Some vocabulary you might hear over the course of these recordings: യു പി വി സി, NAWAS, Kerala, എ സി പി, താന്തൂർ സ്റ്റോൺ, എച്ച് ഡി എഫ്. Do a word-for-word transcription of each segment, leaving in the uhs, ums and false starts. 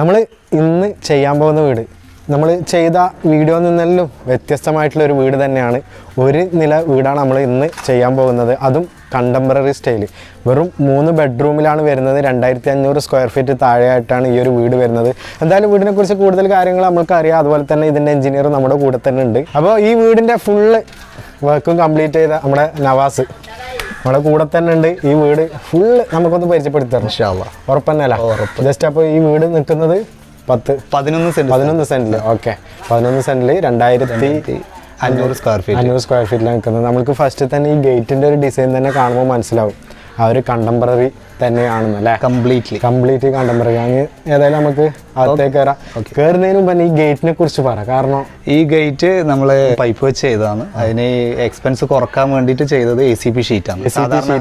നമ്മൾ ഇന്ന് ചെയ്യാൻ പോകുന്ന വീട് നമ്മൾ ചെയ്ത വീഡിയോയിൽ നിന്നെല്ലാം വ്യത്യസ്തമായിട്ടുള്ള ഒരു വീട് തന്നെയാണ്. ഒരു നില വീടാണ് നമ്മൾ ഇന്ന് ചെയ്യാൻ പോകുന്നത്. അതും കണ്ടംപററി സ്റ്റൈൽ. വെറും മൂന്ന് ബെഡ്റൂമിലാണ് വരുന്നത്. രണ്ടായിരത്തി അഞ്ഞൂറ് സ്ക്വയർ ഫീറ്റ് താഴെയായിട്ടാണ് ഈ ഒരു വീട് വരുന്നത്. എന്തായാലും വീടിനെക്കുറിച്ച് കൂടുതൽ കാര്യങ്ങൾ നമുക്കറിയാം. അതുപോലെ തന്നെ ഇതിൻ്റെ എഞ്ചിനീയർ നമ്മുടെ കൂടെ തന്നെ ഉണ്ട്. അപ്പോൾ ഈ വീടിൻ്റെ ഫുള്ള് വർക്കും കംപ്ലീറ്റ് ചെയ്ത നമ്മുടെ നവാസ് നമ്മുടെ കൂടെ തന്നെ ഉണ്ട്. ഈ വീട് ഫുള്ള് നമുക്കൊന്ന് പരിചയപ്പെടുത്തി തരണം. ഇൻഷാല്ലാഹ്. ഉറപ്പന്നല്ല ജസ്റ്റ്. അപ്പോൾ ഈ വീട് നിൽക്കുന്നത് പത്ത് പതിനൊന്ന് സെന്റ് പതിനൊന്ന് സെന്റില് ഓക്കെ പതിനൊന്ന് സെന്റില് രണ്ടായിരത്തി അഞ്ഞൂറ് സ്ക്വയർ ഫീറ്റ് അഞ്ഞൂറ് സ്ക്വയർ ഫീറ്റിലാണ് നിൽക്കുന്നത്. നമുക്ക് ഫസ്റ്റ് തന്നെ ഈ ഗേറ്റിന്റെ ഒരു ഡിസൈൻ തന്നെ കാണുമ്പോൾ മനസ്സിലാവും ആ ഒരു കണ്ടംപററി തന്നെയാണെന്ന്, അല്ലേ? Completely completely contemporary. അങ്ങനെ ഏതായാലും നമുക്ക് അകത്തേക്ക് കയറാം. കയറുന്നതിന് മുമ്പ് തന്നെ ഈ ഗേറ്റിനെ കുറിച്ച് പറ. കാരണം ഈ ഗേറ്റ് നമ്മൾ പൈപ്പ് വെച്ച് ചെയ്തതാണ്. അതിന് എക്സ്പെൻസ് കുറക്കാൻ വേണ്ടിയിട്ട് ചെയ്തത് എ സി പി ഷീറ്റാണ്. സാധാരണ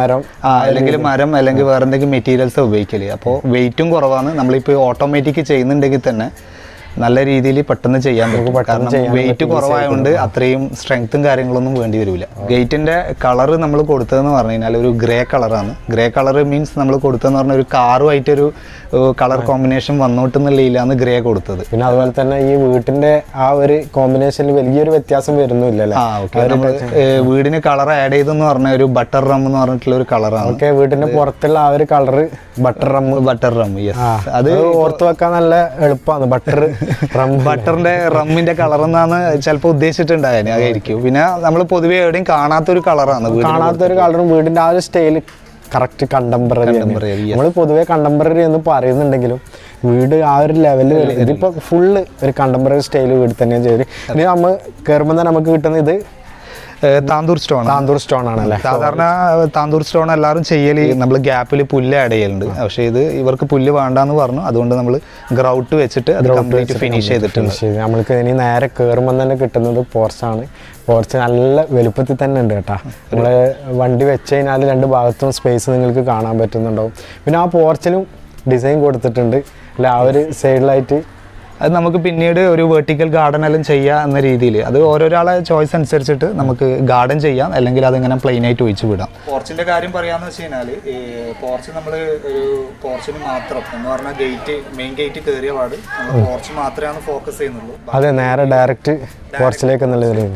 മരം അല്ലെങ്കിൽ മരം അല്ലെങ്കിൽ വേറെ എന്തെങ്കിലും മെറ്റീരിയൽസ് ഉപയോഗിക്കല്. അപ്പോൾ വെയിറ്റും കുറവാണ്. നമ്മളിപ്പോൾ ഓട്ടോമാറ്റിക് ചെയ്യുന്നുണ്ടെങ്കിൽ തന്നെ നല്ല രീതിയിൽ പെട്ടെന്ന് ചെയ്യാൻ പറ്റും. കാരണം വെയിറ്റ് കുറവായതുകൊണ്ട് അത്രയും സ്ട്രെങ്ത്തും കാര്യങ്ങളൊന്നും വേണ്ടി വരില്ല. ഗേറ്റിന്റെ കളർ നമ്മൾ കൊടുത്തതെന്ന് പറഞ്ഞു കഴിഞ്ഞാൽ ഒരു ഗ്രേ കളറാണ്. ഗ്രേ കളർ മീൻസ് നമ്മൾ കൊടുത്തതെന്ന് പറഞ്ഞാൽ ഒരു കാറുമായിട്ടൊരു കളർ കോമ്പിനേഷൻ വന്നോട്ട് എന്നുള്ളതിലാണ് ഗ്രേ കൊടുത്തത്. പിന്നെ അതുപോലെ തന്നെ ഈ വീട്ടിന്റെ ആ ഒരു കോമ്പിനേഷനിൽ വലിയൊരു വ്യത്യാസം വരുന്നില്ലല്ലോ. വീടിന് കളർ ആഡ് ചെയ്തെന്ന് പറഞ്ഞ ഒരു ബട്ടർ റം എന്ന് പറഞ്ഞിട്ടുള്ള ഒരു കളറാണ്. ഓക്കെ, വീടിന്റെ പുറത്തുള്ള ആ ഒരു colour butter rum butter rum അത് ഓർത്ത് വെക്കാൻ നല്ല എളുപ്പമാണ്. ബട്ടർ ബട്ടറിന്റെ റമ്മിന്റെ കളർ എന്നാണ് ചിലപ്പോൾ ഉദ്ദേശിച്ചിട്ടുണ്ടായിരിക്കും. പിന്നെ നമ്മൾ പൊതുവെ എവിടെയും കാണാത്തൊരു കളറാണ്. കാണാത്തൊരു കളറും വീടിന്റെ ആ ഒരു സ്റ്റൈൽ കറക്റ്റ് കണ്ടംപററി. നമ്മൾ പൊതുവെ കണ്ടംപററി എന്ന് പറയുന്നുണ്ടെങ്കിലും വീട് ആ ഒരു ലെവലിൽ ഇതിപ്പോ ഫുള്ള് ഒരു കണ്ടംപററി സ്റ്റൈൽ വീട് തന്നെയാണ് ചെയ്തത്. ഇനി നമ്മൾ കയറുമ്പോൾ തന്നെ നമുക്ക് കിട്ടുന്ന ഇത് താന്തൂർ സ്റ്റോൺ താന്തൂർ സ്റ്റോൺ ആണല്ലേ? സാധാരണ താന്തൂർ സ്റ്റോൺ എല്ലാവരും ചെയ്യല് നമ്മൾ ഗ്യാപ്പിൽ പുല്ല് ആഡ് ചെയ്യലുണ്ട്. പക്ഷെ ഇത് ഇവർക്ക് പുല്ല് വേണ്ടാന്ന് പറഞ്ഞു. അതുകൊണ്ട് നമ്മൾ ഗ്രൗട്ട് വെച്ചിട്ട് അത് കംപ്ലീറ്റ് ഫിനിഷ് ചെയ്തിട്ടുണ്ട്. നമ്മൾക്ക് ഇനി നേരെ കയറുമ്പോൾ തന്നെ കിട്ടുന്നത് പോർച്ചാണ്. പോർച്ച് നല്ല വലുപ്പത്തിൽ തന്നെ ഉണ്ട് കേട്ടോ. നമ്മൾ വണ്ടി വെച്ച് കഴിഞ്ഞാൽ രണ്ട് ഭാഗത്തും സ്പേസ് നിങ്ങൾക്ക് കാണാൻ പറ്റുന്നുണ്ടാവും. പിന്നെ ആ പോർച്ചിലും ഡിസൈൻ കൊടുത്തിട്ടുണ്ട് അല്ലെ? ആ ഒരു സൈഡിലായിട്ട് അത് നമുക്ക് പിന്നീട് ഒരു വെർട്ടിക്കൽ ഗാർഡൻ എല്ലാം ചെയ്യുക എന്ന രീതിയിൽ അത് ഓരോരാളെ ചോയ്സ് അനുസരിച്ചിട്ട് നമുക്ക് ഗാർഡൻ ചെയ്യാം, അല്ലെങ്കിൽ അതിങ്ങനെ പ്ലെയിൻ ആയിട്ട് ഒഴിച്ചു വിടാം. പോർച്ചിൻ്റെ കാര്യം പറയാമെന്ന് വെച്ച് കഴിഞ്ഞാൽ പോർച്ച് നമ്മൾ ഒരു പോർച്ചിന് മാത്രം എന്ന് പറഞ്ഞാൽ ഗേറ്റ് മെയിൻ ഗേറ്റ് കയറിയ പാട് പോർച്ച് മാത്രമാണ് ഫോക്കസ് ചെയ്യുന്നുള്ളൂ. അതെ, നേരെ ഡയറക്റ്റ് പോർച്ചിലേക്ക് നേരെ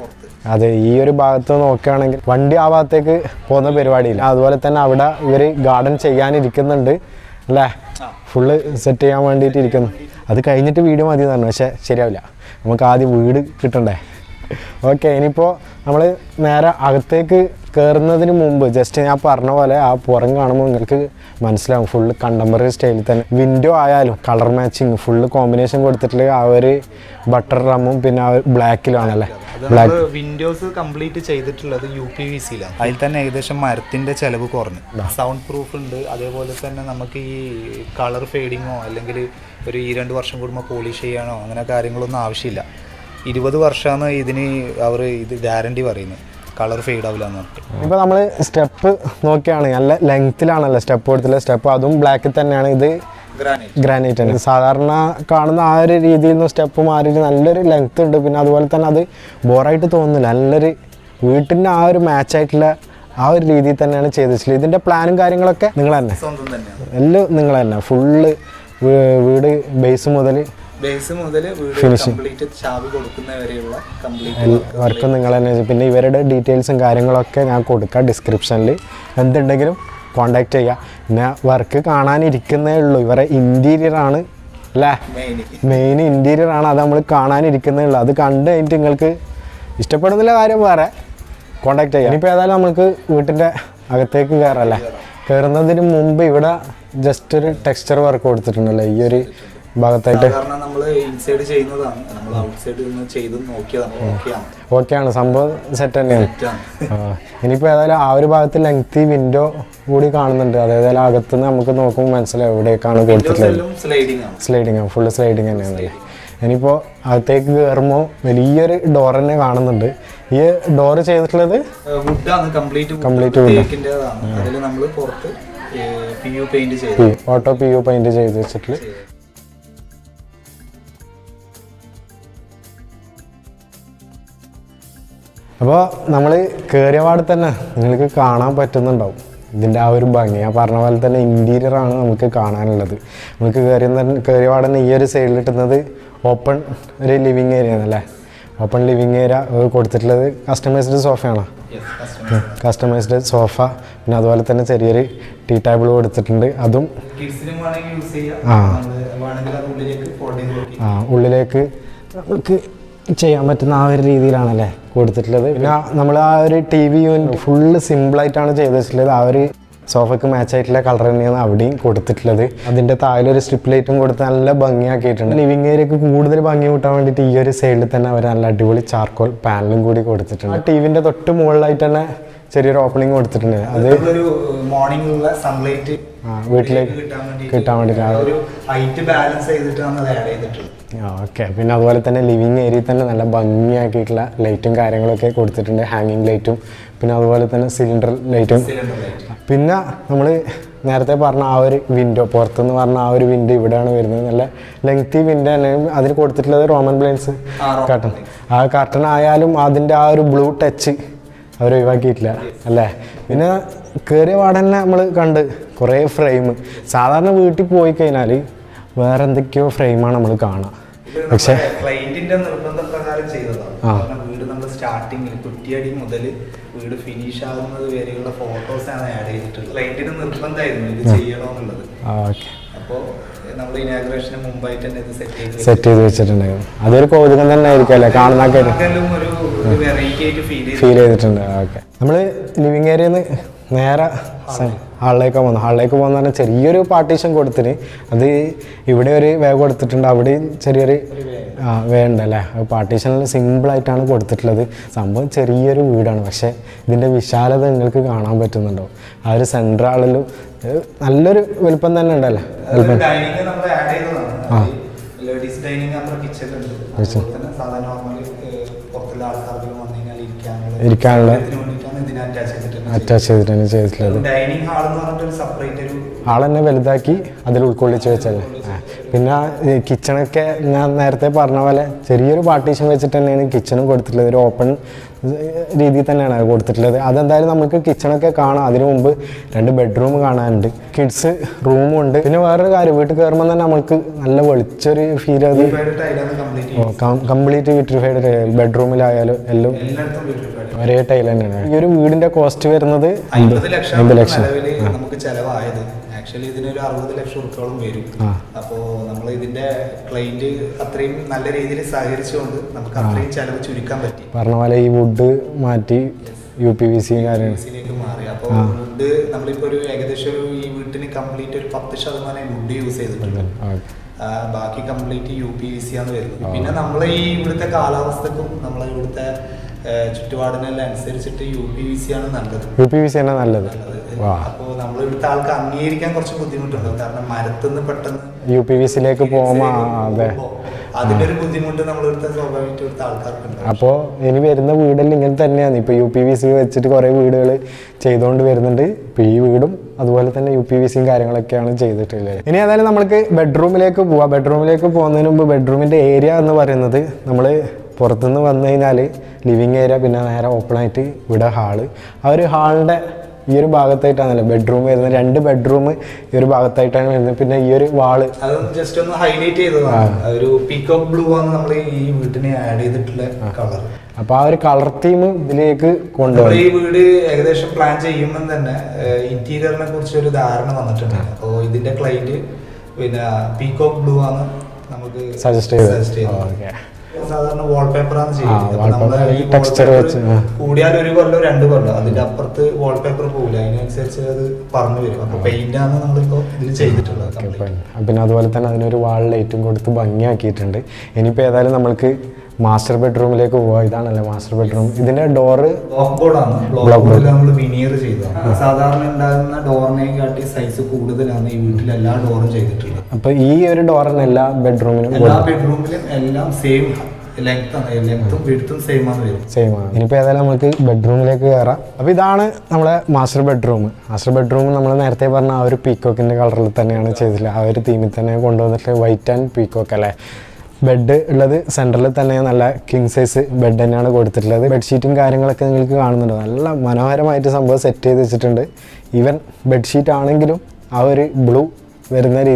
പുറത്ത്. അതെ, ഈ ഒരു ഭാഗത്ത് നോക്കുകയാണെങ്കിൽ വണ്ടി ആ ഭാഗത്തേക്ക് പോകുന്ന പരിപാടിയില്ല. അതുപോലെ തന്നെ അവിടെ ഇവര് ഗാർഡൻ ചെയ്യാനിരിക്കുന്നുണ്ട് അല്ലേ? ഫുള്ള് സെറ്റ് ചെയ്യാൻ വേണ്ടിയിട്ട് ഇരിക്കുന്നു. അത് കഴിഞ്ഞിട്ട് വീഡിയോ മതി എന്ന് പറഞ്ഞു. പക്ഷേ ശരിയാവില്ല, നമുക്ക് ആദ്യം വീട് കിട്ടണ്ടേ. ഓക്കെ, ഇനിയിപ്പോൾ നമ്മൾ നേരെ അകത്തേക്ക് കയറുന്നതിന് മുമ്പ് ജസ്റ്റ് ഞാൻ പറഞ്ഞ പോലെ ആ പുറം കാണുമ്പോൾ നിങ്ങൾക്ക് മനസ്സിലാവും ഫുള്ള് കണ്ടംപററി സ്റ്റൈലിൽ തന്നെ. വിൻഡോ ആയാലും കളർ മാച്ചിങ് ഫുള്ള് കോമ്പിനേഷൻ കൊടുത്തിട്ടുള്ള ആ ഒരു ബട്ടർ റമ്മും പിന്നെ ആ ബ്ലാക്കിലാണല്ലേ? ബ്ലാക്ക് വിൻഡോസ് കംപ്ലീറ്റ് ചെയ്തിട്ടുള്ളത് യു പി വി സിയിലാണ്. അതിൽ തന്നെ ഏകദേശം മരത്തിൻ്റെ ചിലവ് കുറഞ്ഞു. സൗണ്ട് പ്രൂഫ് ഉണ്ട്. അതേപോലെ തന്നെ നമുക്ക് ഈ കളർ ഫെയ്ഡിങ്ങോ അല്ലെങ്കിൽ ഒരു ഈ രണ്ട് വർഷം കൂടുമ്പോൾ പോളിഷ് ചെയ്യാനോ അങ്ങനെ കാര്യങ്ങളൊന്നും ആവശ്യമില്ല. ഇരുപത് വർഷമാണ് ഇതിന് അവർ ഇത് ഗ്യാരണ്ടി പറയുന്നത്, കളർ ഫെയ്ഡ് ആവില്ല എന്ന് പറഞ്ഞിട്ട്. ഇപ്പോൾ നമ്മൾ സ്റ്റെപ്പ് നോക്കുകയാണ്. നല്ല ലെങ്ത്തിലാണല്ലോ സ്റ്റെപ്പ് കൊടുത്തില്ല. സ്റ്റെപ്പ് അതും ബ്ലാക്കിൽ തന്നെയാണ്. ഇത് ഗ്രാനൈറ്റ് ആണ്. സാധാരണ കാണുന്ന ആ ഒരു രീതിയിൽ നിന്ന് സ്റ്റെപ്പ് മാറിയിട്ട് നല്ലൊരു ലെങ്ത് ഉണ്ട്. പിന്നെ അതുപോലെ തന്നെ അത് ബോറായിട്ട് തോന്നുന്നില്ല. നല്ലൊരു വീട്ടിൻ്റെ ആ ഒരു മാച്ചായിട്ടുള്ള ആ ഒരു രീതിയിൽ തന്നെയാണ് ചെയ്തിട്ടുള്ളത്. ഇതിൻ്റെ പ്ലാനും കാര്യങ്ങളൊക്കെ നിങ്ങൾ തന്നെ എല്ലാം നിങ്ങൾ തന്നെ ഫുള്ള് വീട് ബേസ് മുതൽ ബേസ് മുതൽ വർക്ക് നിങ്ങൾ തന്നെ. പിന്നെ ഇവരുടെ ഡീറ്റെയിൽസും കാര്യങ്ങളൊക്കെ ഞാൻ കൊടുക്കാം ഡിസ്ക്രിപ്ഷനിൽ. എന്തുണ്ടെങ്കിലും കോൺടാക്ട് ചെയ്യുക. പിന്നെ വർക്ക് കാണാനിരിക്കുന്നേ ഉള്ളൂ. ഇവരെ ഇൻറ്റീരിയറാണ് അല്ലേ? മെയിൻ ഇൻറ്റീരിയറാണ്. അത് നമ്മൾ കാണാനിരിക്കുന്നേ ഉള്ളൂ. അത് കണ്ട് കഴിഞ്ഞിട്ട് നിങ്ങൾക്ക് ഇഷ്ടപ്പെടുന്നില്ല കാര്യം വേറെ കോൺടാക്ട് ചെയ്യുക. ഇനിയിപ്പോൾ ഏതായാലും നമുക്ക് വീട്ടിൻ്റെ അകത്തേക്ക് കയറല്ലേ? കയറുന്നതിന് മുമ്പ് ഇവിടെ ജസ്റ്റ് ഒരു ടെക്സ്ചർ വർക്ക് കൊടുത്തിട്ടുണ്ടല്ലേ ഈ ഒരു ഭാഗത്തായിട്ട്? ഓക്കെയാണ്, സംഭവം സെറ്റ് തന്നെയാണ്. ഇനിയിപ്പോൾ ഏതായാലും ആ ഒരു ഭാഗത്ത് ലെങ്തി വിൻഡോ കൂടി കാണുന്നുണ്ട്. അതായത് അകത്ത് നിന്ന് നമുക്ക് നോക്കുമ്പോൾ മനസ്സിലാവും എവിടെയൊക്കെയാണ് കൊടുത്തിട്ടുള്ളത്. സ്ലൈഡിങ് ആണ്, ഫുള്ള് സ്ലൈഡിങ് തന്നെയാണല്ലേ? ഇനിയിപ്പോൾ അകത്തേക്ക് കയറുമ്പോൾ വലിയൊരു ഡോർ തന്നെ കാണുന്നുണ്ട്. ഈ ഡോർ ചെയ്തിട്ടുള്ളത് complete auto P U paint ചെയ്ത് വെച്ചിട്ട്. അപ്പോൾ നമ്മൾ കയറിയ പാട് തന്നെ നിങ്ങൾക്ക് കാണാൻ പറ്റുന്നുണ്ടാവും ഇതിന്റെ ആ ഒരു ഭംഗി ഞാൻ പറഞ്ഞ പോലെ തന്നെ ഇന്റീരിയർ ആണ് നമുക്ക് കാണാനുള്ളത്. നമുക്ക് കയറി കയറി പാടുന്ന ഈ ഒരു സൈഡിൽ കിട്ടുന്നത് ഓപ്പൺ ഒരു ലിവിങ് ഏരിയ ആണല്ലേ. ഓപ്പൺ ലിവിങ് ഏരിയ കൊടുത്തിട്ടുള്ളത് കസ്റ്റമൈസ്ഡ് സോഫയാണ്. കസ്റ്റമൈസ്ഡ് സോഫ, പിന്നെ അതുപോലെ തന്നെ ചെറിയൊരു ടീ ടേബിൾ കൊടുത്തിട്ടുണ്ട്. അതും ആ ആ ഉള്ളിലേക്ക് നമുക്ക് ചെയ്യാൻ പറ്റുന്ന ആ ഒരു രീതിയിലാണല്ലേ കൊടുത്തിട്ടുള്ളത്. പിന്നെ നമ്മൾ ആ ഒരു ടി വി യൂണിറ്റ് ഫുള്ള് സിമ്പിളായിട്ടാണ് ചെയ്ത് വെച്ചിട്ടുള്ളത്. ആ ഒരു സോഫയ്ക്ക് മാച്ച് ആയിട്ടുള്ള കളർ തന്നെയാണ് അവിടെയും കൊടുത്തിട്ടുള്ളത്. അതിൻ്റെ താഴൊരു സ്ട്രിപ്പ് ലൈറ്റും കൊടുത്ത് നല്ല ഭംഗിയാക്കിയിട്ടുണ്ട്. ലിവിങ് ഏരിയക്ക് കൂടുതൽ ഭംഗി കൂട്ടാൻ വേണ്ടിയിട്ട് ഈ ഒരു സൈഡിൽ തന്നെ അവർ നല്ല അടിപൊളി ചാർക്കോൾ പാനലും കൂടി കൊടുത്തിട്ടുണ്ട്. ആ ടി വിൻ്റെ തൊട്ട് മുകളിലായിട്ട് തന്നെ ചെറിയൊരു ഓപ്പണിങ് കൊടുത്തിട്ടുണ്ട്. അത് മോർണിംഗിലുള്ള സൺലൈറ്റ് വീട്ടിലേക്ക് കിട്ടാൻ വേണ്ടിയിട്ടാണ്. ഓക്കെ, പിന്നെ അതുപോലെ തന്നെ ലിവിങ് ഏരിയയിൽ തന്നെ നല്ല ഭംഗിയാക്കിയിട്ടുള്ള ലൈറ്റും കാര്യങ്ങളൊക്കെ കൊടുത്തിട്ടുണ്ട്. ഹാങ്ങിങ് ലൈറ്റും പിന്നെ അതുപോലെ തന്നെ സിലിണ്ടർ ലൈറ്റും. പിന്നെ നമ്മൾ നേരത്തെ പറഞ്ഞ ആ ഒരു വിൻഡോ പുറത്തുനിന്ന് പറഞ്ഞ ആ ഒരു വിൻഡോ ഇവിടെയാണ് വരുന്നത്. നല്ല ലെങ്തി വിൻഡോ തന്നെ. അതിന് കൊടുത്തിട്ടുള്ളത് റോമൻ ബ്ലൈൻഡ്സ് കർട്ടൺ. ആ കർട്ടൺ ആയാലും അതിൻ്റെ ആ ഒരു ബ്ലൂ ടച്ച് അവർ ഒഴിവാക്കിയിട്ടില്ല അല്ലേ. പിന്നെ കയറിയ പാടന്നെ നമ്മൾ കണ്ട് കുറേ ഫ്രെയിം. സാധാരണ വീട്ടിൽ പോയി കഴിഞ്ഞാൽ വേറെ എന്തൊക്കെയോ ഫ്രെയിമാണ് നമ്മൾ കാണാം. പക്ഷേ ക്ലൈന്റിന്റെ നിർബന്ധ പ്രകാരം ചെയ്തതാണ്. വീട് നമ്മൾ സ്റ്റാർട്ടിങ്ങിൽ കുറ്റിയടി മുതൽ വീട് ഫിനിഷ് ആകുന്നത് വരെയുള്ള ഫോട്ടോസാണ് ആഡ് ചെയ്തിട്ടുള്ളത്. ക്ലൈന്റിന് നിർബന്ധമായിരുന്നു ഇത് ചെയ്യണമെന്നുള്ളത്. അപ്പോൾ നമ്മൾ ഇനാഗുറേഷന് മുമ്പായിട്ട് തന്നെ ഇത് സെറ്റ് സെറ്റ് ചെയ്ത് വെച്ചിട്ടുണ്ടായിരുന്നു. അതൊരു കൗതുകം തന്നെ ആയിരിക്കുമല്ലേ കാണുന്നൊക്കെ. ഒരു വെറൈറ്റി ആയിട്ട് ഫീൽ ഫീൽ ചെയ്തിട്ടുണ്ട്. ഓക്കെ, നമ്മൾ ലിവിങ് ഏരിയയിൽ നിന്ന് നേരെ ഹാളിലേക്ക് പോകുന്നു. ഹാളിലേക്ക് പോകുന്ന പറഞ്ഞാൽ ചെറിയൊരു പാർട്ടീഷൻ കൊടുത്തിന്. അത് ഇവിടെ ഒരു വേ കൊടുത്തിട്ടുണ്ട്, അവിടെയും ചെറിയൊരു വേ ഉണ്ടല്ലേ. പാർട്ടീഷനിൽ സിമ്പിളായിട്ടാണ് കൊടുത്തിട്ടുള്ളത്. സംഭവം ചെറിയൊരു വീടാണ്, പക്ഷേ ഇതിൻ്റെ വിശാലത നിങ്ങൾക്ക് കാണാൻ പറ്റുന്നുണ്ടോ? ആ ഒരു സെൻട്രൽ ഹാളിലും നല്ലൊരു വലുപ്പം തന്നെ ഉണ്ടല്ലേ. വലുപ്പം ആ ഇരിക്കാനുള്ള അറ്റാച്ച് ചെയ്തിട്ടാണ് ചെയ്തിട്ടുള്ളത്. ഹാൾ തന്നെ വലുതാക്കി അതിൽ ഉൾക്കൊള്ളിച്ച് വെച്ചത്. പിന്നെ കിച്ചണൊക്കെ ഞാൻ നേരത്തെ പറഞ്ഞ പോലെ ചെറിയൊരു പാർട്ടീഷൻ വെച്ചിട്ട് തന്നെയാണ് കിച്ചണും കൊടുത്തിട്ടുള്ളത്. ഒരു ഓപ്പൺ രീതിയിൽ തന്നെയാണ് അത് കൊടുത്തിട്ടുള്ളത്. അതെന്തായാലും നമുക്ക് കിച്ചണൊക്കെ കാണാം. അതിനു മുമ്പ് രണ്ട് ബെഡ്റൂം കാണാനുണ്ട്, കിഡ്സ് റൂമും ഉണ്ട്. പിന്നെ വേറൊരു കാര്യം, വീട്ടിൽ കയറുമ്പോൾ തന്നെ നമുക്ക് നല്ല വെളിച്ചൊരു ഫീൽ. അത് കംപ്ലീറ്റ് വിട്രിഫൈഡ് ബെഡ്റൂമിലായാലും എല്ലാം ഒരേ ടൈൽ തന്നെയാണ്. ഈ ഒരു വീടിന്റെ കോസ്റ്റ് വരുന്നത് അമ്പത് ലക്ഷം ലക്ഷം നമുക്ക് ചെലവായത്. ആക്ച്വലി ഇതിനൊരു അറുപത് ലക്ഷം ഉറുപ്പ്യോളം വരും. അപ്പോൾ നമ്മൾ ഇതിന്റെ ക്ലൈന്റ് അത്രയും നല്ല രീതിയിൽ സഹകരിച്ചുകൊണ്ട് നമുക്ക് അത്രയും ചെലവ് ചുരുക്കാൻ പറ്റി. പറഞ്ഞ പോലെ ഈ വുഡ് മാറ്റി യു പി വി സി ലേക്ക് മാറി. അപ്പോൾ വുഡ് നമ്മളിപ്പോ ഒരു ഏകദേശം ഒരു ഈ വീട്ടിന് കംപ്ലീറ്റ് ഒരു പത്ത് ശതമാനം വുഡ് യൂസ് ചെയ്തിട്ടുണ്ട്. ബാക്കി complete യു പി വി സി ആണ് വരുന്നത്. പിന്നെ നമ്മൾ ഈ ഇവിടുത്തെ കാലാവസ്ഥക്കും നമ്മളെ ഇവിടുത്തെ ചുറ്റുപാടിനെല്ലാം അനുസരിച്ചിട്ട് യു പി വി സി ആണ് നല്ലത്. യു പി വി സി ആണ് നല്ലത്. അപ്പോൾ നമ്മൾ ഇവിടുത്തെ ആൾക്ക് അംഗീകരിക്കാൻ കുറച്ച് ബുദ്ധിമുട്ടുണ്ട്. കാരണം മരത്തുനിന്ന് പെട്ടെന്ന് യു പി വി സിയിലേക്ക് പോകുമ്പോൾ അതിന്റെ ഒരു ബുദ്ധിമുട്ട് നമ്മൾ ഇവിടുത്തെ സ്വാഭാവികമായിട്ട് ഇവിടുത്തെ ആൾക്കാർക്കുണ്ട്. അപ്പോൾ ഇനി വരുന്ന വീടെല്ലാം ഇങ്ങനെ തന്നെയാണ്. ഇപ്പോൾ യു പി വി സി വെച്ചിട്ട് കുറേ വീടുകൾ ചെയ്തുകൊണ്ട് വരുന്നുണ്ട്. ഇപ്പോൾ ഈ വീടും അതുപോലെ തന്നെ യു പി വി സിയും കാര്യങ്ങളൊക്കെയാണ് ചെയ്തിട്ടുള്ളത്. ഇനി ഏതായാലും നമ്മൾക്ക് ബെഡ്റൂമിലേക്ക് പോവാം. ബെഡ്റൂമിലേക്ക് പോകുന്നതിന് മുമ്പ് ബെഡ്റൂമിൻ്റെ ഏരിയ എന്ന് പറയുന്നത് നമ്മൾ പുറത്തുനിന്ന് വന്നു കഴിഞ്ഞാൽ ലിവിങ് ഏരിയ, പിന്നെ നേരെ ഓപ്പണായിട്ട് ഇവിടെ ഹാള്. ആ ഒരു ഹാളിൻ്റെ ഈ ഒരു ഭാഗത്തായിട്ടാണല്ലോ ബെഡ്റൂം വരുന്നത്. രണ്ട് ബെഡ്റൂം ഈ ഒരു ഭാഗത്തായിട്ടാണ് വരുന്നത്. പിന്നെ ഈ ഒരു വാള് അത് ജസ്റ്റ് ഒന്ന് ഹൈലൈറ്റ് ചെയ്തതാണ്. ഒരു പീകോക്ക് ബ്ലൂ ആണ് നമ്മൾ ഈ വീടിനെ ആഡ് ചെയ്തിട്ടുള്ള കളർ. അപ്പോൾ ആ ഒരു കളർ തീം ഇതിലേക്ക് കൊണ്ടുപോകും. ഈ വീട് ഏകദേശം പ്ലാൻ ചെയ്യുമ്പോൾ തന്നെ ഇന്റീരിയറിനെ കുറിച്ച് ഒരു ധാരണ വന്നിട്ടുണ്ട്. അപ്പോൾ ഇതിന്റെ ക്ലൈന്റ് പിന്നെ പീകോക്ക് ബ്ലൂ ആണ് നമുക്ക് സജസ്റ്റ് ചെയ്തത്. സാധാരണ വാൾപേപ്പറാണ് ചെയ്യുന്നത്. കൂടിയാൽ ഒരു കൊല്ലം രണ്ട് കൊല്ലം അതിന്റെ അപ്പുറത്ത് വാൾപേപ്പർ പോകില്ല. അതിനനുസരിച്ച് അത് പറഞ്ഞു വരും. അപ്പൊ പെയിന്റ് ആണ് നമ്മളിപ്പോ ഇതിൽ ചെയ്തിട്ടുള്ളത്. പിന്നെ അതുപോലെ തന്നെ അതിനൊരു വാൾ ലൈറ്റും കൊടുത്ത് ഭംഗിയാക്കിയിട്ടുണ്ട്. ഇനിയിപ്പോ ഏതായാലും നമ്മൾക്ക് മാസ്റ്റർ ബെഡ്റൂമിലേക്ക് പോവാ. ഇതാണല്ലേ മാസ്റ്റർ ബെഡ്റൂം. ഇതിന്റെ ഡോറ് ബ്ലോക്ക് ബോർഡാണ്. ബ്ലോക്ക് ബോർഡിൽ നമ്മൾ വിനിയർ ചെയ്തതാണ്. സാധാരണ ഉണ്ടാകുന്ന ഡോറിനെയും കാട്ടി സൈസ് കൂടുതലാണ് ഈ വീട്ടിൽ എല്ലാ ഡോറും ചെയ്തിട്ടുള്ളത്. അപ്പൊ ഈ ഒരു ഡോറിന് എല്ലാ ബെഡ്റൂമിനും എല്ലാ ബെഡ്റൂമിലും എല്ലാം സെയിം സെയിമാണ്. ഇനിയിപ്പോൾ ഏതായാലും നമുക്ക് ബെഡ്റൂമിലേക്ക് കയറാം. അപ്പോൾ ഇതാണ് നമ്മളെ മാസ്റ്റർ ബെഡ്റൂം. മാസ്റ്റർ ബെഡ്റൂം നമ്മൾ നേരത്തെ പറഞ്ഞ ആ ഒരു പീക്കോക്കിൻ്റെ കളറിൽ തന്നെയാണ് ചെയ്തിട്ടുള്ളത്. ആ ഒരു തീമിൽ തന്നെ കൊണ്ടുവന്നിട്ട് വൈറ്റ് ആൻഡ് പീക്കോക്ക് അല്ലേ. ബെഡ് ഉള്ളത് സെൻറ്ററിൽ തന്നെ നല്ല കിങ് സൈസ് ബെഡ് തന്നെയാണ് കൊടുത്തിട്ടുള്ളത്. ബെഡ്ഷീറ്റും കാര്യങ്ങളൊക്കെ നിങ്ങൾക്ക് കാണുന്നുണ്ടോ? നല്ല മനോഹരമായിട്ട് സംഭവം സെറ്റ് ചെയ്ത് വെച്ചിട്ടുണ്ട്. Even bed sheet is blue. Headboard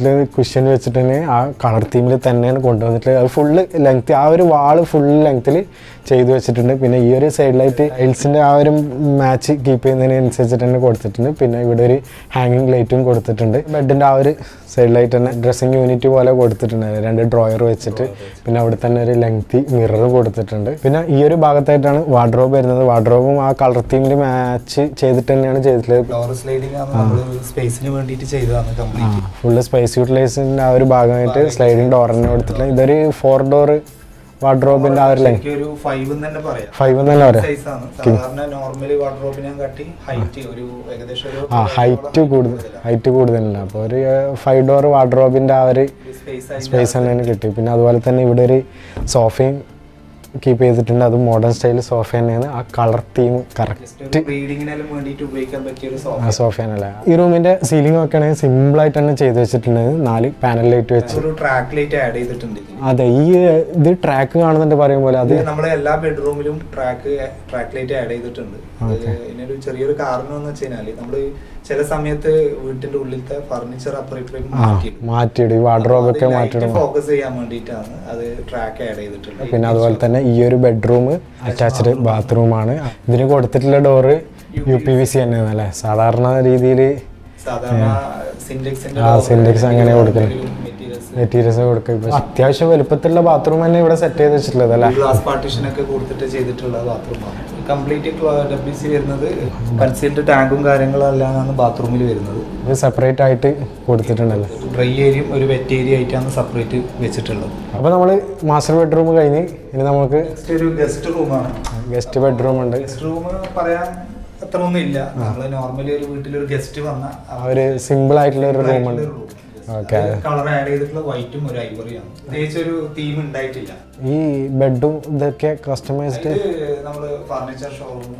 is cushion. It is a color theme. It is full length. It is full length. It is a side light. It is a match. It is a hanging light. It is a side light. Dressing unit. It is a drawer. It is a lengthy mirror. It is a wardrobe. It is a color theme. It is a Ah, full space utilization is sliding door. There is a four door wardrobe in our length. five size. Normally, wardrobe is height. Height is good. Height is good. five door wardrobe in our space. There is sofa. Keep it in the modern style sofa and a color theme correct. Reading element to wake up at your sofa. This room is ceiling and simple light and a panel light. Track light added. The track on the Parimbola. The number of bedroom track light added. In a chariot car on the channel. Chelasamet went into Lita furniture operated market. Marty, wardrobe, focus a mandita, track added. This bedroom attached to the bathroom. Then you got a door, U P V C and Sadarna, Ridi, Sadarna, Syndex and Syndex and materials. Tiasha will put the bathroom and never set the glass partition. I could go to the bathroom. Completely W C, concealed tango garangla and the bathroom. We separate it, go to the dry area, wet area, and separate vegetable. Master bedroom. Exterior guest room. Guest bedroom. Guest room is normally guest room. A simple room. Okay. Color added white to ivory. This theme in diet. This bedroom is customized. Furniture showroom.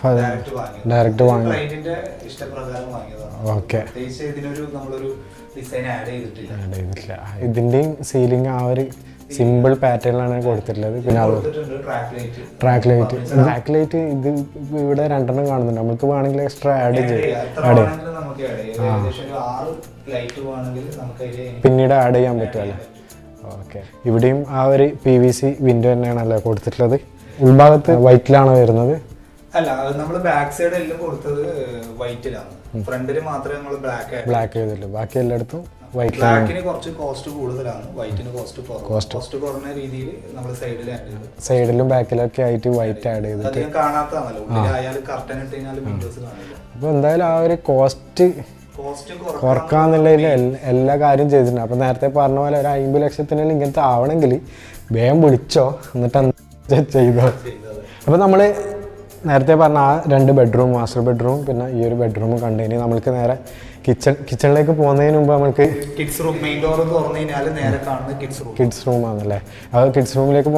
Direct one. Direct one. Okay. This design added. This ceiling simple pattern and I track light. Track light is extra added. Okay. P V C window and white lana. No, back side white. Front is black. Black white black is cost cost to white cost to cost cost to side and back white add it cost cost cost We have two bedrooms, master bedroom, and this bedroom. We have to kitchen. Kitchen like a kids room, main door is kids room. Kids room. If kids room, we have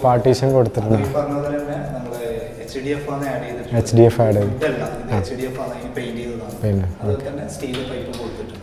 partition. H D F added. H D F painted. Steel pipe.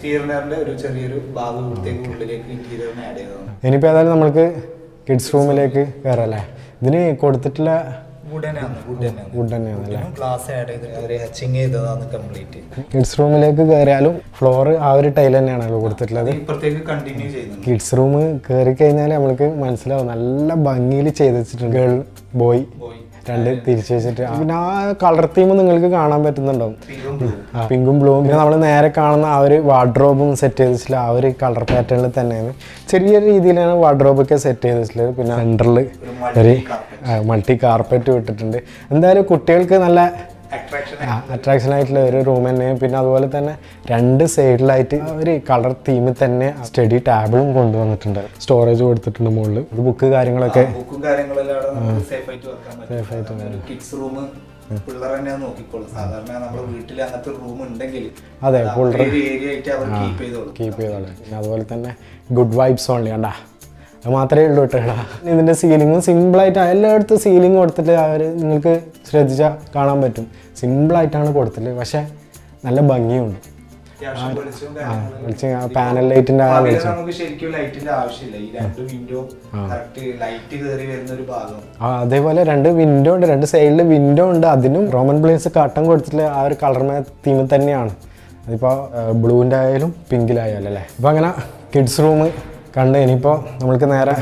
Tier level, richer, Babu, take interior added. Any other number kids' room like Kerala. Then a quartetla wooden and wooden glass added, hatching the complete. Kids' room like Kerala, floor, our tile and analogue. Continue kids' room, Kerikana, American, Mansla, and Bangili chase girl, boy. And the yeah. Color theme is a pink and blue. We have a wardrobe set, a color pattern. We have a wardrobe set, a multi carpet. And there is attraction light. Attraction light is room and two side light color theme steady table storage book book safe kids room അതെ keep ചെയ്തോളൂ. അതുപോലെ തന്നെ good vibes only ഉണ്ടാ അത് മാത്രമേ ഉള്ളൂ കേട്ടോ. ഇതിൻ്റെ സീലിങ്ങും സിമ്പിളായിട്ട് എല്ലായിടത്തും സീലിംഗ് കൊടുത്തിട്ട് അവർ നിങ്ങൾക്ക് ശ്രദ്ധിച്ചാൽ കാണാൻ പറ്റും. സിമ്പിളായിട്ടാണ് കൊടുത്തിട്ട്, പക്ഷെ നല്ല ഭംഗിയുണ്ട്. പാനൽ ലൈറ്റിന്റെ അതേപോലെ രണ്ട് വിൻഡോ ഉണ്ട്, രണ്ട് സൈഡിൽ വിൻഡോ ഉണ്ട്. അതിനും റോമൻ ബ്ലേസ് കട്ടൻ കൊടുത്തിട്ട് ആ ഒരു കളർമേ തീമിൽ തന്നെയാണ്. അതിപ്പോൾ ബ്ലൂവിൻ്റെ ആയാലും പിങ്കിലായാലും അല്ലേ. ഇപ്പം അങ്ങനെ കിഡ്സ് റൂം കണ്ട് ഇനിയിപ്പോൾ നമ്മൾക്ക് നേരെ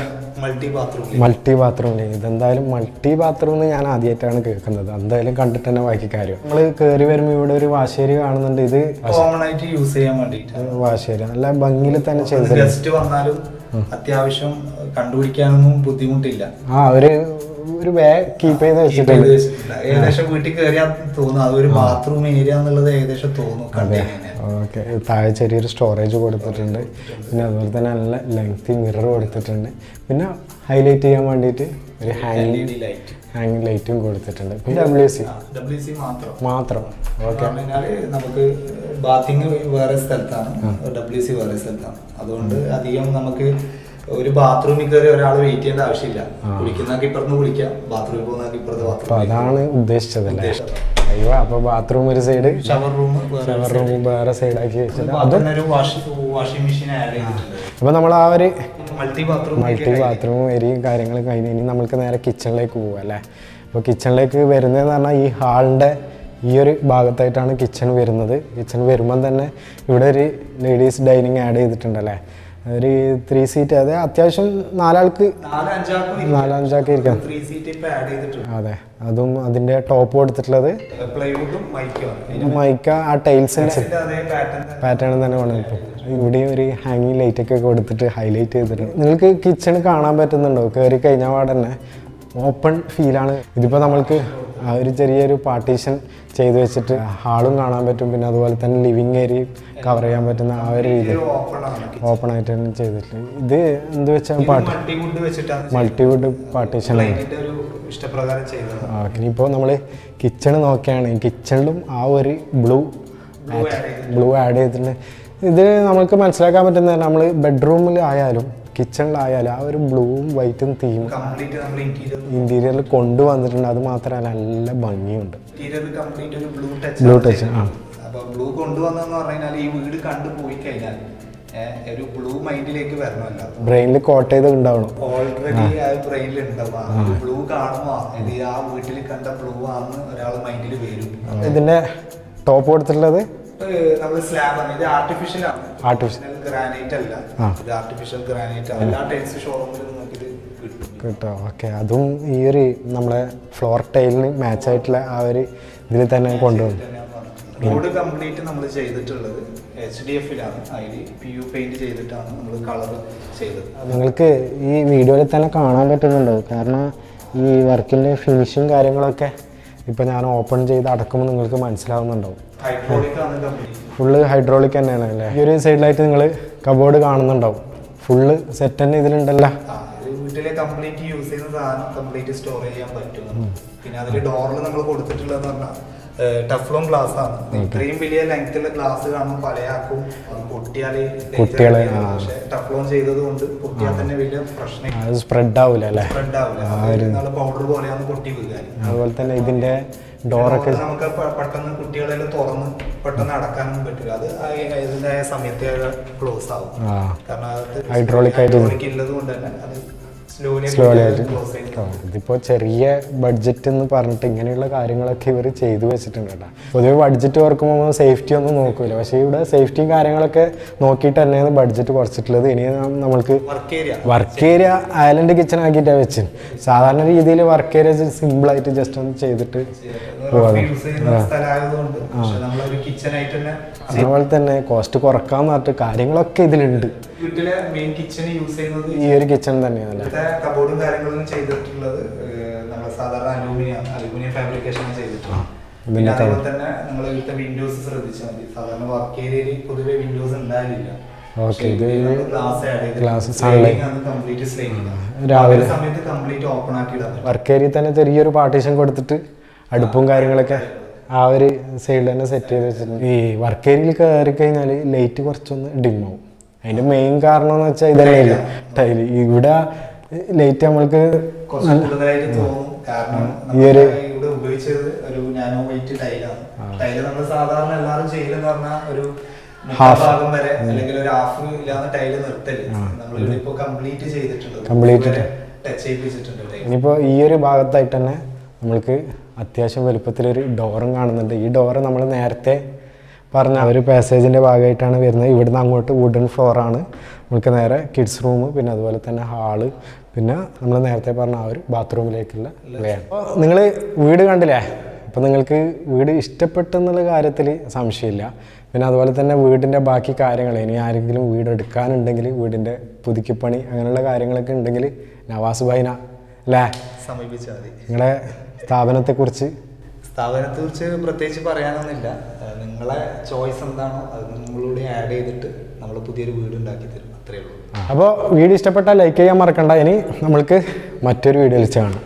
മൾട്ടി ബാത്റൂം മൾട്ടി ബാത്റൂമിലേക്ക്. ഇതെന്തായാലും മൾട്ടി ബാത്റൂം എന്ന് ഞാൻ ആദ്യമായിട്ടാണ് കേൾക്കുന്നത്. എന്തായാലും കണ്ടിട്ട് തന്നെ ബാക്കി കാര്യം. നമ്മൾ കയറി വരുമ്പോൾ ഇവിടെ ഒരു വാശേരി കാണുന്നുണ്ട്. ഇത് യൂസ് ചെയ്യാൻ വേണ്ടിയിട്ട് വാശേരി നല്ല ഭംഗിയിൽ തന്നെ ചെയ്ത് വന്നാലും അത്യാവശ്യം കണ്ടുപിടിക്കാനൊന്നും ബുദ്ധിമുട്ടില്ല. ആ ഒരു ഒരു ബാഗ് കീപ്പ് ചെയ്ത് വെച്ചിട്ടുണ്ട്. ഏകദേശം വീട്ടിൽ കയറിയാൽ തോന്നുന്നു അതൊരു ബാത്റൂം ഏരിയ എന്നുള്ളത് ഏകദേശം തോന്നും. ഓക്കെ, താഴെ ചെറിയൊരു സ്റ്റോറേജ് കൊടുത്തിട്ടുണ്ട്. പിന്നെ അതുപോലെ തന്നെ നല്ല ലെങ്തി മിറർ കൊടുത്തിട്ടുണ്ട്. പിന്നെ ഹൈലൈറ്റ് ചെയ്യാൻ വേണ്ടിയിട്ട് ഒരു ഹാങ്ങിങ് ഹാങ്ങിങ് ലൈറ്റും കൊടുത്തിട്ടുണ്ട്. പിന്നെ ഡബ്ല്യു സി ഡബ്ല്യു സി മാത്രം. ഓക്കെ, നമുക്ക് ബാത്തിങ് വേറെ സ്ഥലത്താണ്, ഡബ്ല്യു സി വേറെ സ്ഥലത്താണ്. അതുകൊണ്ട് അധികം നമുക്ക് ഒരു ബാത്റൂമിൽ കയറി ഒരാൾ വെയിറ്റ് ചെയ്യേണ്ട ആവശ്യമില്ല. കുളിക്കുന്നൊക്കെ ഇപ്പുറത്ത് കുളിക്കാം, ബാത്റൂമിൽ പോകുന്ന ഇപ്പുറത്ത് ബാത്റൂം. അതാണ് ഉദ്ദേശിച്ചതല്ലേ. അയ്യോ, അപ്പൊ ബാത്റൂം ഒരു side, shower room shower room വേറെ സൈഡാക്കി വെച്ചിട്ട് അതൊരു വാഷിംഗ് മെഷീൻ ആഡ് ചെയ്തിട്ടുണ്ട്. അപ്പൊ നമ്മൾ ആ ഒരു മൾട്ടി ബാത്റൂം മൾട്ടി ബാത്റൂം വരെയും കാര്യങ്ങൾ കഴിഞ്ഞ് ഇനി നമുക്ക് നേരെ കിച്ചണിലേക്ക് പോകും അല്ലേ. അപ്പോൾ കിച്ചണിലേക്ക് വരുന്നതെന്ന് പറഞ്ഞാൽ ഈ ഹാളിൻ്റെ ഈ ഒരു ഭാഗത്തായിട്ടാണ് കിച്ചൺ വരുന്നത്. കിച്ചൺ വരുമ്പം തന്നെ ഇവിടെ ഒരു ലേഡീസ് ഡൈനിങ് ആഡ് ചെയ്തിട്ടുണ്ടല്ലേ. ഒരു ത്രീ സീറ്റ്, അതെ അത്യാവശ്യം നാലാൾക്ക് നാലഞ്ചാൾക്ക് ഇരിക്കാം. അതെ, അതും അതിന്റെ ടോപ്പ് കൊടുത്തിട്ടുള്ളത് മൈക്ക ആ ടൈൽസിന്റെ പാറ്റേൺ തന്നെ വേണം. ഇവിടെ ഒരു ഹാങ്ങിങ് ലൈറ്റ് ഒക്കെ കൊടുത്തിട്ട് ഹൈലൈറ്റ് ചെയ്തിട്ടുണ്ട്. നിങ്ങൾക്ക് കിച്ചൺ കാണാൻ പറ്റുന്നുണ്ടോ? കയറി കഴിഞ്ഞാൽ അവിടെ തന്നെ ഓപ്പൺ ഫീലാണ്. ഇതിപ്പോൾ നമ്മൾക്ക് ആ ഒരു ചെറിയൊരു പാർട്ടീഷൻ ചെയ്ത് വെച്ചിട്ട് ഹാളും കാണാൻ പറ്റും. പിന്നെ അതുപോലെ തന്നെ ലിവിങ് ഏരിയയും കവർ ചെയ്യാൻ പറ്റുന്ന ആ ഒരു രീതിയിൽ ഓപ്പൺ ആയിട്ട് തന്നെ ചെയ്തിട്ടുണ്ട്. ഇത് എന്ത് വെച്ചാൽ മൾട്ടിവുഡ് പാർട്ടീഷനാണ്. ഓക്കെ, ഇപ്പോൾ നമ്മൾ കിച്ചൺ നോക്കുകയാണ്. കിച്ചണിലും ആ ഒരു ബ്ലൂ ബ്ലൂ ആഡ് ചെയ്തിട്ടുണ്ട്. ഇത് നമുക്ക് മനസ്സിലാക്കാൻ പറ്റുന്ന നമ്മൾ ബെഡ്റൂമിൽ ആയാലും കിച്ചണിലായാലും ആ ഒരു ബ്ലൂവും വൈറ്റും തീം ഇന്റീരിയറിൽ കൊണ്ടുവന്നിട്ടുണ്ട്. അത് മാത്രമല്ല നല്ല ഭംഗിയുണ്ട്. ബ്ലൂ ടച്ച് ആ ബ്ലൂ കൊണ്ടുവന്നെന്ന് പറഞ്ഞാൽ ഈ വീട് കണ്ടുപോയി കഴിഞ്ഞാൽ ഒരു ബ്ലൂ മൈൻഡിലേക്ക് വരണമല്ലോ, ബ്രെയിനിൽ കോട്ട് ചെയ്ത് ഉണ്ടാവണം. ഓൾറെഡി ആ ബ്രെയിനിൽ ഉണ്ടാവും. ബ്ലൂ കാണുമോ ആ വീട്ടിൽ കണ്ട ബ്ലൂ ആണെന്ന് ഒരാൾ മൈൻഡിൽ വരും. ഇതിന്റെ ടോപ്പ് കൊടുത്തിട്ടുള്ളത് കിട്ടും. ഓക്കെ, അതും ഈ ഒരു നമ്മളെ ഫ്ലോർ ടൈലിന് മാച്ച് ആയിട്ടുള്ള ആ ഒരു ഇതിൽ തന്നെ കൊണ്ടുവന്നു. റോഡ് കംപ്ലീറ്റ് നമ്മൾ ചെയ്തിട്ടുള്ളത് എച്ച് ഡി എഫിലാണ്. അതിൽ പി യു പെയിന്റ് ചെയ്തിട്ടാണ് നമ്മൾ കളർ ചെയ്തത്. നിങ്ങൾക്ക് ഈ വീഡിയോയിൽ തന്നെ കാണാൻ പറ്റുന്നുണ്ടോ? കാരണം ഈ വർക്കിന്റെ ഫിനിഷും കാര്യങ്ങളൊക്കെ ഇപ്പം ഞാൻ ഓപ്പൺ ചെയ്ത് അടക്കുമ്പോൾ നിങ്ങൾക്ക് മനസ്സിലാവുന്നുണ്ടാവും. ഫുള്ള് ഹൈഡ്രോളിക് തന്നെയാണ് അല്ലേ. ഈ ഒരു സൈഡിലായിട്ട് നിങ്ങൾ കബോർഡ് കാണുന്നുണ്ടാവും. ഫുള്ള് സെറ്റ് തന്നെ ഇതിലുണ്ടല്ലോ. വീട്ടിലെ കംപ്ലീറ്റ് യൂസ് ചെയ്യുന്ന സാധനം കംപ്ലീറ്റ് സ്റ്റോർ ചെയ്യാൻ പറ്റും. പിന്നെ അതിൽ ഡോറിൽ നമ്മൾ കൊടുത്തിട്ടുള്ളതെന്ന് പറഞ്ഞാൽ ടഫ്ലോൺ ഗ്ലാസ് ആണ്. ഇത്രയും വലിയ ലെങ്ത്തുള്ള ഗ്ലാസ് കാണുമ്പോൾ പലയാക്കും പൊട്ടിയാല് കുട്ടികളെ ടഫ്ലോൺ ചെയ്തത് കൊണ്ട് പൊട്ടിയാൽ തന്നെ വലിയ പ്രശ്നം, സ്പ്രെഡ് ആവില്ല അല്ലേ. സ്പ്രെഡ് ആവില്ല, പൗഡർ പോലെയാണ് പൊട്ടി വീഴാൻ. അതുപോലെ തന്നെ ഇതിന്റെ ഡോറൊക്കെ നമുക്ക് പെട്ടെന്ന് കുട്ടികളെല്ലാം തുറന്ന് പെട്ടെന്ന് അടക്കാനൊന്നും പറ്റില്ല. അത് ഇതിൻ്റെതായ സമയത്ത് ക്ലോസ് ആവും. കാരണം അത് ഹൈഡ്രോളിക് ഹൈഡ്രോളിക് ഉള്ളത് കൊണ്ട് തന്നെ അത് സ്ലോലി ആയിട്ട്. ഇതിപ്പോൾ ചെറിയ ബഡ്ജറ്റ് എന്ന് പറഞ്ഞിട്ട് ഇങ്ങനെയുള്ള കാര്യങ്ങളൊക്കെ ഇവർ ചെയ്തു വെച്ചിട്ടുണ്ട് കേട്ടോ. പൊതുവെ ബഡ്ജറ്റ് ഓർക്കുമ്പോൾ സേഫ്റ്റി ഒന്നും നോക്കില്ല, പക്ഷേ ഇവിടെ സേഫ്റ്റിയും കാര്യങ്ങളൊക്കെ നോക്കിയിട്ട് തന്നെയാണ് ബഡ്ജറ്റ് കുറച്ചിട്ടുള്ളത്. ഇനി നമ്മൾക്ക് വർക്ക് ഏരിയ ഐലൻഡ് കിച്ചൺ ആക്കിയിട്ടാണ് വെച്ച് സാധാരണ രീതിയിൽ വർക്ക് ഏരിയ സിമ്പിളായിട്ട് ജസ്റ്റ് ഒന്ന് ചെയ്തിട്ട് പോകാം. അതുപോലെ തന്നെ കോസ്റ്റ് കുറക്കാന്ന് പറഞ്ഞിട്ട് കാര്യങ്ങളൊക്കെ ഇതിലുണ്ട്. വീട്ടിലെ മെയിൻ കിച്ചൺ യൂസ് ചെയ്യുന്നത് ഈ ഒരു കിച്ചൺ തന്നെയാണ്. കബോർഡും കാര്യങ്ങളും ചെയ്തിട്ടുള്ളത് നമ്മൾ സാധാരണ അലൂമിനിയം അലൂമിനിയം ഫാബ്രിക്കേഷനാണ് ചെയ്തിട്ടുള്ളത്. പിന്നെ അതുപോലെ തന്നെ നമ്മൾ ഇവിടുത്തെ വിൻഡോസ് ശ്രദ്ധിച്ചാൽ മതി. സാധാരണ വർക്ക് ഏരിയയിൽ പൊതുവെ വിൻഡോസ് ഉണ്ടാവില്ല. രാവിലെ സമയത്ത് കംപ്ലീറ്റ് ഓപ്പൺ ആക്കി വർക്ക് ഏരിയ തന്നെ ചെറിയൊരു പാർട്ടീഷൻ കൊടുത്തിട്ട് അടുപ്പും കാര്യങ്ങളൊക്കെ ആ ഒരു സൈഡിൽ തന്നെ സെറ്റ് ചെയ്ത് വെച്ചിട്ടുണ്ട്. ഈ വർക്ക് ഏരിയയിൽ കയറി കഴിഞ്ഞാൽ ലൈറ്റ് കുറച്ചൊന്ന് ഡിമ്മാവും. അതിൻ്റെ മെയിൻ കാരണം എന്ന് വെച്ചാൽ ഇതന്നെയില്ല ടൈല്. ഇവിടെ ലൈറ്റ് നമ്മൾക്ക് ഈ ഒരു ഇനിയിപ്പോ ഈ ഒരു ഭാഗത്തായിട്ട് തന്നെ നമ്മൾക്ക് അത്യാവശ്യം വലുപ്പത്തിലൊരു ഡോറും കാണുന്നുണ്ട്. ഈ ഡോറ് നമ്മൾ നേരത്തെ പറഞ്ഞ ഒരു പാസേജിൻ്റെ ഭാഗമായിട്ടാണ് വരുന്നത്. ഇവിടുന്ന് അങ്ങോട്ട് വുഡൻ ഫ്ലോറാണ്. നമുക്ക് നേരെ കിഡ്സ് റൂം, പിന്നെ അതുപോലെ തന്നെ ഹാള്, പിന്നെ നമ്മൾ നേരത്തെ പറഞ്ഞ ആ ഒരു ബാത്റൂമിലേക്കുള്ള വേ. അപ്പോൾ നിങ്ങൾ വീട് കണ്ടില്ലേ? അപ്പോൾ നിങ്ങൾക്ക് വീട് ഇഷ്ടപ്പെട്ടെന്നുള്ള കാര്യത്തിൽ സംശയമില്ല. പിന്നെ അതുപോലെ തന്നെ വീടിൻ്റെ ബാക്കി കാര്യങ്ങൾ, ഇനി ആരെങ്കിലും വീട് എടുക്കാനുണ്ടെങ്കിൽ വീടിൻ്റെ പുതുക്കിപ്പണി അങ്ങനെയുള്ള കാര്യങ്ങളൊക്കെ ഉണ്ടെങ്കിൽ നവാസ് ബൈന അല്ലേ സമീപിച്ചാൽ മതി. നിങ്ങളുടെ സ്ഥാപനത്തെക്കുറിച്ച് സ്ഥാപനത്തെക്കുറിച്ച് പ്രത്യേകിച്ച് പറയാനൊന്നുമില്ല. നിങ്ങളെ ചോയ്സ് എന്താണോ അത് നിങ്ങളോട് ആഡ് ചെയ്തിട്ട് നമ്മൾ പുതിയൊരു വീടുണ്ടാക്കി തരും, അത്രയേ ഉള്ളൂ. അപ്പോൾ വീഡിയോ ഇഷ്ടപ്പെട്ടാൽ ലൈക്ക് ചെയ്യാൻ മറക്കണ്ട. ഇനി നമ്മൾക്ക് മറ്റൊരു വീഡിയോയിൽ കാണാം.